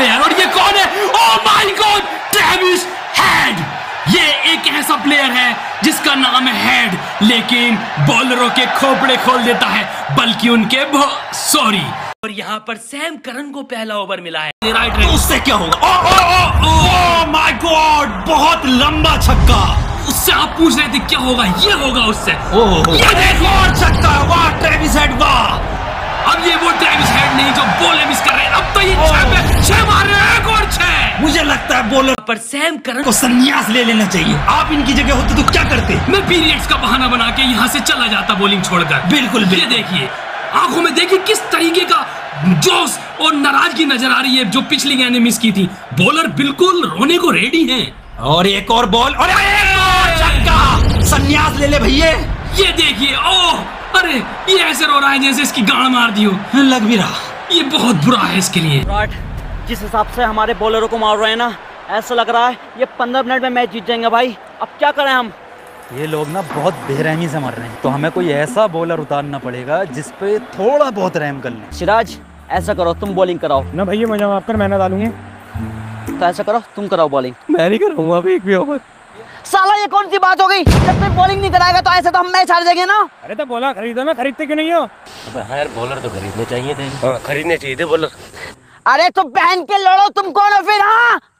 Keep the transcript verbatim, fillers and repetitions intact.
Player, और ये कौन है? Oh my god, Travis Head. ये एक ऐसा प्लेयर है जिसका नाम है हेड, लेकिन बॉलरों के खोपड़े खोल देता है, बल्कि उनके सॉरी। और यहाँ पर सैम करन को पहला ओवर मिला है, राइट है। उससे क्या होगा? ओह माय गॉड, बहुत लंबा छक्का। उससे आप पूछ रहे थे क्या होगा, ये होगा उससे। ओह ये देखो, और छक्का। वाह ट्रेविस हेड, वाह। अब ये वो ट्रेविस हेड नहीं जो बॉल मिस कर रहे हैं। अब तो ये छह मार रहे हैं, एक और छह। मुझे लगता है बॉलर पर सैम करन को संन्यास ले लेना चाहिए। आप इनकी जगह होते तो क्या करते? मैं पीरियड्स का बहाना बना के यहाँ से चला जाता, बॉलिंग छोड़कर। बिल्कुल, ये देखिए, आंखों में देखिए किस तरीके का जोश और नाराजगी नजर आ रही है जो पिछली गेंद में मिस की थी। बॉलर बिल्कुल रोने को रेडी है। और एक और बॉल, और संन्यास ले ले भैया। ये देखिए, ओह अरे ये ऐसे रो रहा है जैसे इसकी गांड मार दी हो। लग भी रहा, ये बहुत बुरा है इसके लिए। विराट जिस हिसाब से हमारे बॉलरों को मार रहे हैं ना, ऐसा लग रहा है ये पंद्रह मिनट में मैच जीत जाएंगे भाई। अब क्या करें हम? ये लोग ना बहुत बेरहमी से मार रहे हैं, तो हमें कोई ऐसा बॉलर उतारना पड़ेगा जिसपे थोड़ा बहुत रहम कर ले। सिराज ऐसा करो, तुम बॉलिंग कराओ ना भैया, मुझे माफ कर, मैं ना डालूंगा। तो ऐसा करो, तुम कराओ बॉलिंग। मैं नहीं कराऊंगा अभी एक भी ओवर। साला ये कौन सी बात हो गई, जब तक बॉलिंग नहीं कराएगा तो ऐसे तो हम मैच हार जाएंगे ना। अरे तो बॉलर खरीदो ना, खरीदते क्यों नहीं हो? अबे हाँ यार, बॉलर तो खरीदने चाहिए थे। खरीदने चाहिए थे बॉलर। अरे तो बहन के लड़ो, तुम कौन हो फिर? हाँ